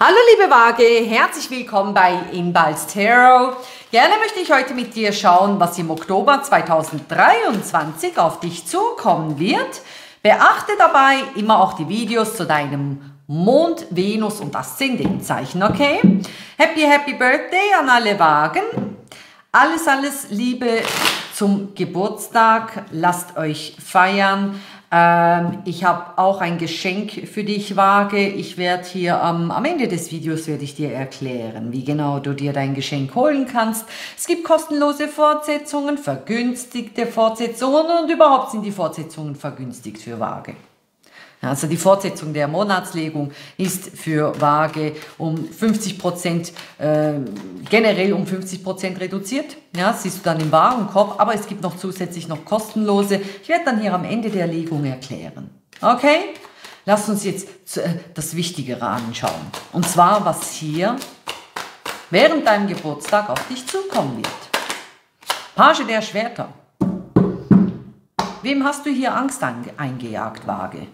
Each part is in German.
Hallo liebe Waage, herzlich willkommen bei Inbals Tarot. Gerne möchte ich heute mit dir schauen, was im Oktober 2023 auf dich zukommen wird. Beachte dabei immer auch die Videos zu deinem Mond, Venus und Aszendenzeichen, okay? Happy, happy birthday an alle Waagen. Alles, alles Liebe zum Geburtstag. Lasst euch feiern. Ich habe auch ein Geschenk für dich, Waage. Ich werde hier am Ende des Videos werde ich dir erklären, wie genau du dir dein Geschenk holen kannst. Es gibt kostenlose Fortsetzungen, vergünstigte Fortsetzungen und überhaupt sind die Fortsetzungen vergünstigt für Waage. Also die Fortsetzung der Monatslegung ist für Waage um 50%, generell um 50% reduziert. Ja, siehst du dann im Warenkorb, aber es gibt noch zusätzlich noch kostenlose. Ich werde dann hier am Ende der Legung erklären. Okay? Lass uns jetzt das Wichtige anschauen. Und zwar, was hier während deinem Geburtstag auf dich zukommen wird. Page der Schwerter. Wem hast du hier Angst eingejagt, Waage?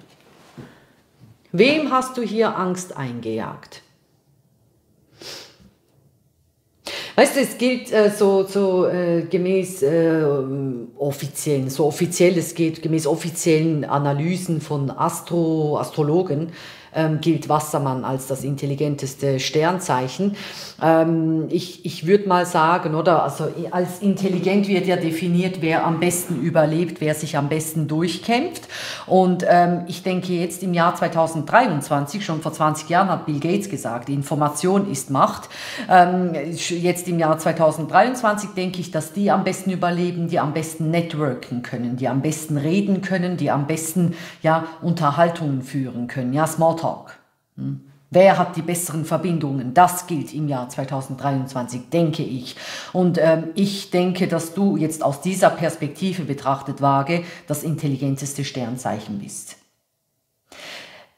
Wem hast du hier Angst eingejagt? Weißt du, es gilt gemäß offiziellen Analysen von Astrologen, gilt Wassermann als das intelligenteste Sternzeichen. Ich würde mal sagen, oder? Also als intelligent wird ja definiert, wer am besten überlebt, wer sich am besten durchkämpft. Und ich denke jetzt im Jahr 2023, schon vor 20 Jahren hat Bill Gates gesagt, Information ist Macht. Jetzt im Jahr 2023 denke ich, dass die am besten überleben, die am besten networken können, die am besten reden können, die am besten ja, Unterhaltungen führen können, ja, Smalltalk. Wer hat die besseren Verbindungen? Das gilt im Jahr 2023, denke ich. Und ich denke, dass du jetzt aus dieser Perspektive betrachtet, Waage, das intelligenteste Sternzeichen bist.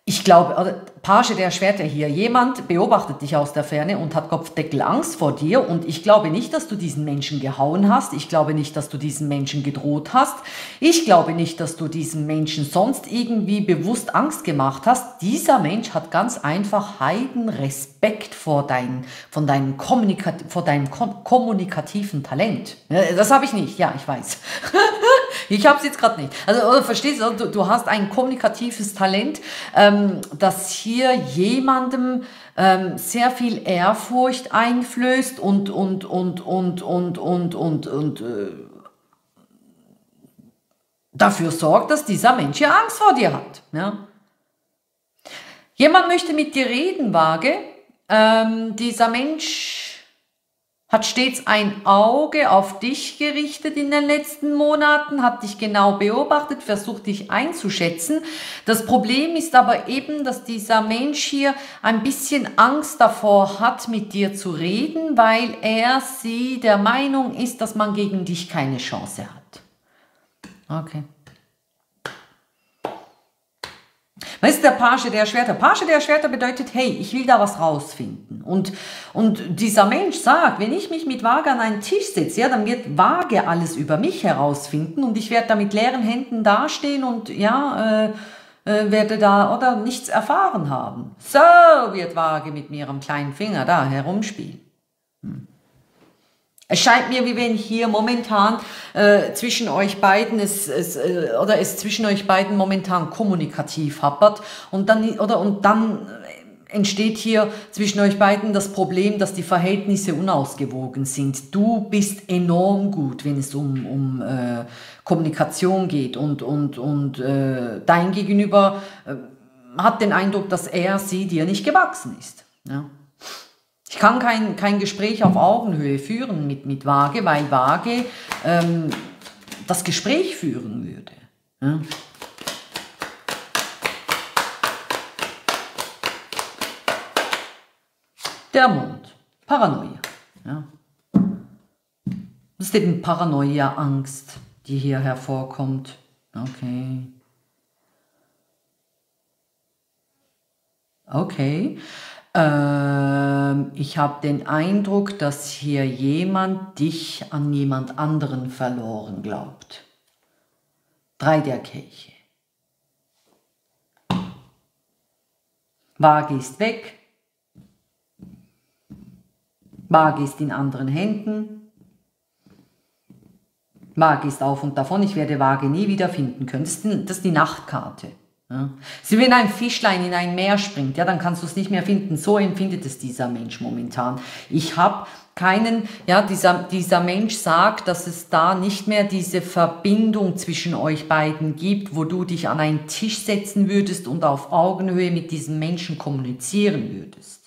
Ich glaube, Page der Schwerter hier, jemand beobachtet dich aus der Ferne und hat Kopfdeckelangst vor dir und ich glaube nicht, dass du diesen Menschen gehauen hast, ich glaube nicht, dass du diesen Menschen gedroht hast, ich glaube nicht, dass du diesem Menschen sonst irgendwie bewusst Angst gemacht hast. Dieser Mensch hat ganz einfach Heidenrespekt vor deinem kommunikativen Talent. Das habe ich nicht, ja, ich weiß. Ich habe es jetzt gerade nicht. Also verstehst du, du hast ein kommunikatives Talent, das hier jemandem sehr viel Ehrfurcht einflößt und dafür sorgt, dass dieser Mensch ja Angst vor dir hat. Ja? Jemand möchte mit dir reden, Waage. Dieser Mensch hat stets ein Auge auf dich gerichtet in den letzten Monaten, hat dich genau beobachtet, versucht dich einzuschätzen. Das Problem ist aber eben, dass dieser Mensch hier ein bisschen Angst davor hat, mit dir zu reden, weil er sie der Meinung ist, dass man gegen dich keine Chance hat. Okay. Weißt du, der Page der Schwerter? Page der Schwerter bedeutet, hey, ich will da was rausfinden. Und dieser Mensch sagt, wenn ich mich mit Waage an einen Tisch setze, ja, dann wird Waage alles über mich herausfinden und ich werde da mit leeren Händen dastehen und ja, werde da oder nichts erfahren haben. So wird Waage mit mir am kleinen Finger da herumspielen. Es scheint mir, wie wenn hier momentan zwischen euch beiden kommunikativ happert und dann entsteht hier zwischen euch beiden das Problem, dass die Verhältnisse unausgewogen sind. Du bist enorm gut, wenn es um Kommunikation geht und dein Gegenüber hat den Eindruck, dass er sie dir nicht gewachsen ist. Ja. Ich kann kein Gespräch auf Augenhöhe führen mit Waage, weil Waage das Gespräch führen würde. Ja. Der Mond, Paranoia. Ja. Das ist eben Paranoia-Angst, die hier hervorkommt. Okay. Okay. Ich habe den Eindruck, dass hier jemand dich an jemand anderen verloren glaubt. Drei der Kelche. Waage ist weg. Waage ist in anderen Händen. Waage ist auf und davon. Ich werde Waage nie wieder finden können. Das ist die Nachtkarte. Ja. Also wenn ein Fischlein in ein Meer springt, ja, dann kannst du es nicht mehr finden. So empfindet es dieser Mensch momentan. Ich habe keinen, ja, dieser Mensch sagt, dass es da nicht mehr diese Verbindung zwischen euch beiden gibt, wo du dich an einen Tisch setzen würdest und auf Augenhöhe mit diesem Menschen kommunizieren würdest.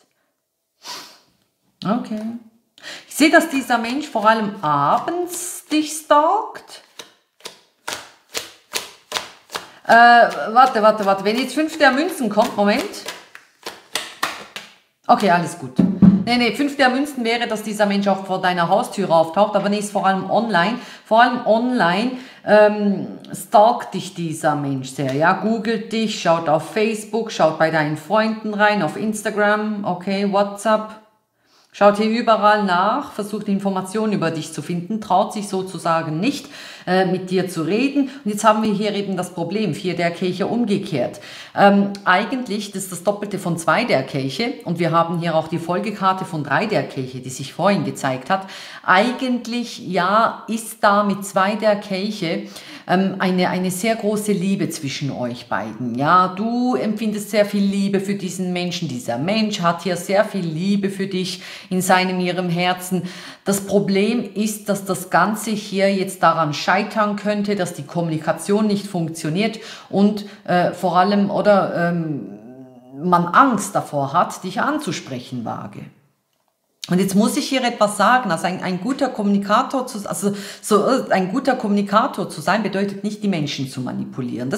Okay. Ich sehe, dass dieser Mensch vor allem abends dich stalkt. Warte. Wenn jetzt 5 der Münzen kommt, Moment. Okay, alles gut. Nee, 5 der Münzen wäre, dass dieser Mensch auch vor deiner Haustüre auftaucht, aber nee, ist vor allem online. Vor allem online stalkt dich dieser Mensch sehr, ja, googelt dich, schaut auf Facebook, schaut bei deinen Freunden rein, auf Instagram, okay, WhatsApp. Schaut hier überall nach, versucht Informationen über dich zu finden, traut sich sozusagen nicht, mit dir zu reden. Und jetzt haben wir hier eben das Problem, 4 der Kelche umgekehrt. Eigentlich ist das Doppelte von 2 der Kelche und wir haben hier auch die Folgekarte von 3 der Kelche, die sich vorhin gezeigt hat. Eigentlich, ja, ist da mit 2 der Kelche eine sehr große Liebe zwischen euch beiden. Ja, du empfindest sehr viel Liebe für diesen Menschen. Dieser Mensch hat hier sehr viel Liebe für dich in ihrem Herzen. Das Problem ist, dass das Ganze hier jetzt daran scheitern könnte, dass die Kommunikation nicht funktioniert und vor allem man Angst davor hat, dich anzusprechen, Waage. Und jetzt muss ich hier etwas sagen, also ein guter Kommunikator zu sein bedeutet nicht, die Menschen zu manipulieren.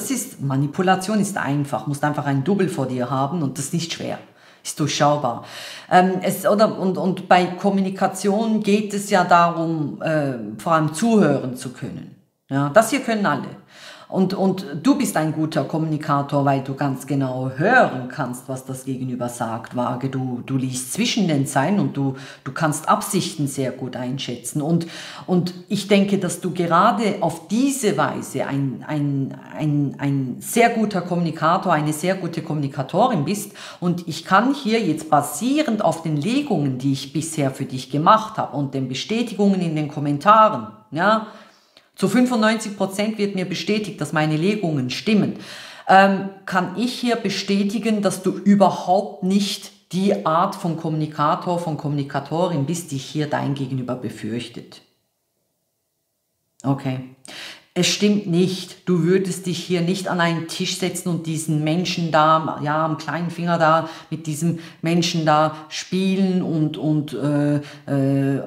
Manipulation ist einfach, musst einfach ein Double vor dir haben und das ist nicht schwer. Ist durchschaubar. Und bei Kommunikation geht es ja darum, vor allem zuhören zu können. Ja, das hier können alle. Und du bist ein guter Kommunikator, weil du ganz genau hören kannst, was das Gegenüber sagt, Waage. Du liest zwischen den Zeilen und du kannst Absichten sehr gut einschätzen. Und ich denke, dass du gerade auf diese Weise ein sehr guter Kommunikator, eine sehr gute Kommunikatorin bist. Und ich kann hier jetzt basierend auf den Legungen, die ich bisher für dich gemacht habe und den Bestätigungen in den Kommentaren, ja, zu 95% wird mir bestätigt, dass meine Legungen stimmen. Kann ich hier bestätigen, dass du überhaupt nicht die Art von Kommunikator, von Kommunikatorin bist, die hier dein Gegenüber befürchtet. Okay. Es stimmt nicht. Du würdest dich hier nicht an einen Tisch setzen und diesen Menschen da, ja, am kleinen Finger da, mit diesem Menschen da spielen und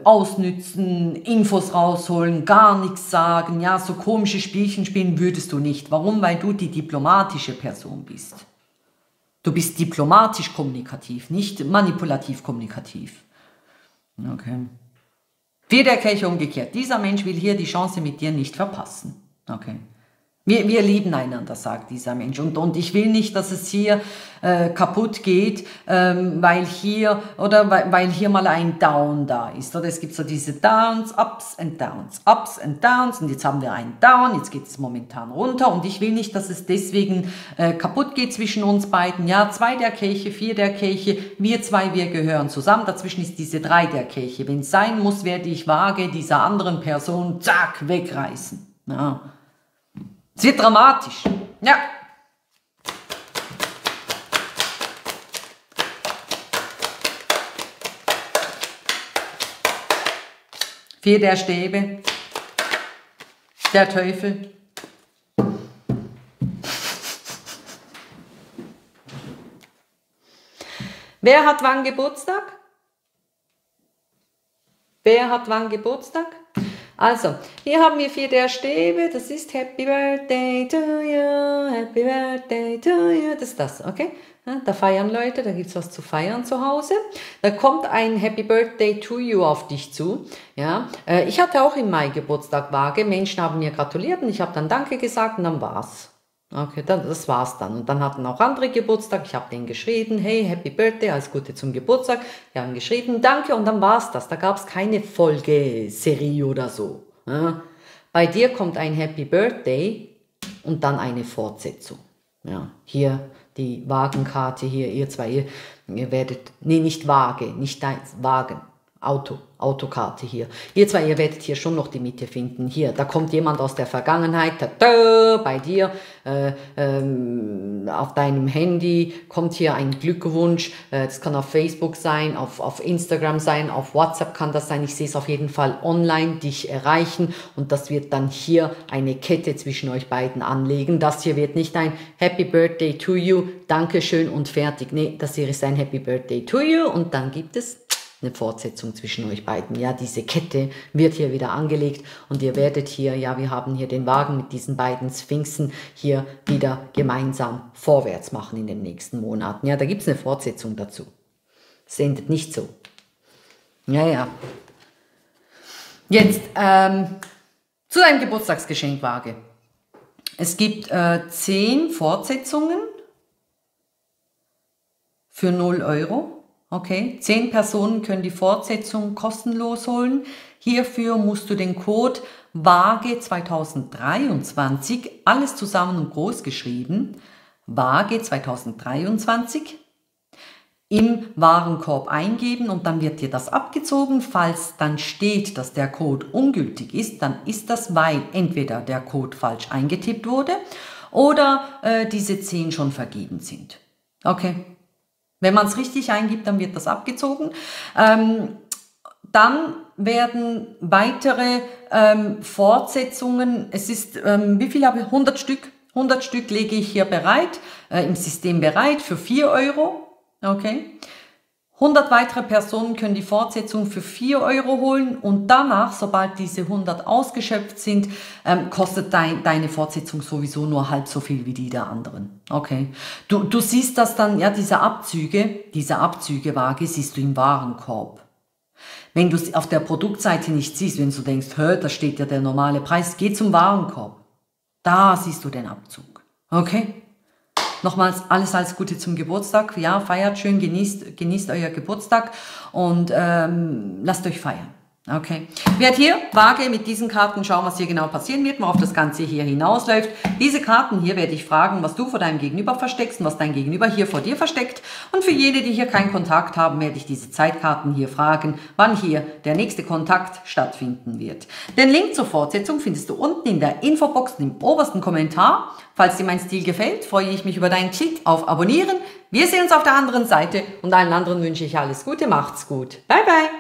ausnützen, Infos rausholen, gar nichts sagen, ja, so komische Spielchen spielen würdest du nicht. Warum? Weil du die diplomatische Person bist. Du bist diplomatisch kommunikativ, nicht manipulativ kommunikativ. Okay. 4 der Kelche umgekehrt. Dieser Mensch will hier die Chance mit dir nicht verpassen. Okay. Wir lieben einander, sagt dieser Mensch. Und ich will nicht, dass es hier kaputt geht, weil hier mal ein Down da ist. Oder es gibt so diese Downs, Ups and Downs, Ups and Downs. Und jetzt haben wir einen Down, jetzt geht es momentan runter. Und ich will nicht, dass es deswegen kaputt geht zwischen uns beiden. Ja, 2 der Kelche, 4 der Kelche, wir gehören zusammen. Dazwischen ist diese 3 der Kelche. Wenn es sein muss, werde ich Waage dieser anderen Person, zack, wegreißen. Ja. Es wird dramatisch. Ja. Vier der Stäbe. Der Teufel. Wer hat wann Geburtstag? Wer hat wann Geburtstag? Also, hier haben wir 4 der Stäbe, das ist Happy Birthday to you, Happy Birthday to you, das ist das, okay? Da feiern Leute, da gibt es was zu feiern zu Hause. Da kommt ein Happy Birthday to you auf dich zu. Ja? Ich hatte auch im Mai Geburtstag, Waage, Menschen haben mir gratuliert und ich habe dann Danke gesagt und dann war's. Okay, das war's dann. Und dann hatten auch andere Geburtstag. Ich habe denen geschrieben, hey, Happy Birthday, alles Gute zum Geburtstag. Die haben geschrieben, danke, und dann war's das. Da gab's keine Folgeserie oder so. Ja. Bei dir kommt ein Happy Birthday und dann eine Fortsetzung. Ja. Hier die Waagenkarte, hier ihr zwei, ihr werdet, nee, nicht Waage, nicht dein Waage. Autokarte hier. Ihr zwei, ihr werdet hier schon noch die Mitte finden. Hier, da kommt jemand aus der Vergangenheit, tada, bei dir, auf deinem Handy kommt hier ein Glückwunsch. Das kann auf Facebook sein, auf Instagram sein, auf WhatsApp kann das sein. Ich sehe es auf jeden Fall online, dich erreichen. Und das wird dann hier eine Kette zwischen euch beiden anlegen. Das hier wird nicht ein Happy Birthday to you, Dankeschön und fertig. Nee, das hier ist ein Happy Birthday to you und dann gibt es eine Fortsetzung zwischen euch beiden. Ja, diese Kette wird hier wieder angelegt und ihr werdet hier, ja, wir haben hier den Wagen mit diesen beiden Sphinxen hier wieder gemeinsam vorwärts machen in den nächsten Monaten. Ja, da gibt es eine Fortsetzung dazu. Es endet nicht so. Ja, ja. Jetzt zu deinem Geburtstagsgeschenk, Waage. Es gibt 10 Fortsetzungen für 0 €. Okay, 10 Personen können die Fortsetzung kostenlos holen. Hierfür musst du den Code Waage 2023, alles zusammen und groß geschrieben, Waage 2023 im Warenkorb eingeben und dann wird dir das abgezogen. Falls dann steht, dass der Code ungültig ist, dann ist das, weil entweder der Code falsch eingetippt wurde oder diese 10 schon vergeben sind. Okay. Wenn man es richtig eingibt, dann wird das abgezogen. Dann werden weitere Fortsetzungen, es ist, wie viel habe ich? 100 Stück. 100 Stück lege ich hier bereit, im System bereit für 4 €. Okay. 100 weitere Personen können die Fortsetzung für 4 € holen und danach, sobald diese 100 ausgeschöpft sind, kostet deine Fortsetzung sowieso nur halb so viel wie die der anderen. Okay. Du siehst das dann, ja, diese Abzüge, Waage, siehst du im Warenkorb. Wenn du es auf der Produktseite nicht siehst, wenn du denkst, hör, da steht ja der normale Preis, geh zum Warenkorb. Da siehst du den Abzug. Okay. Nochmals alles Gute zum Geburtstag. Ja, feiert schön, genießt euer Geburtstag und lasst euch feiern. Okay. Wird hier Waage mit diesen Karten schauen, was hier genau passieren wird, worauf das Ganze hier hinausläuft. Diese Karten hier werde ich fragen, was du vor deinem Gegenüber versteckst und was dein Gegenüber hier vor dir versteckt. Und für jene, die hier keinen Kontakt haben, werde ich diese Zeitkarten hier fragen, wann hier der nächste Kontakt stattfinden wird. Den Link zur Fortsetzung findest du unten in der Infobox und im obersten Kommentar. Falls dir mein Stil gefällt, freue ich mich über deinen Klick auf Abonnieren. Wir sehen uns auf der anderen Seite und allen anderen wünsche ich alles Gute, macht's gut. Bye, bye.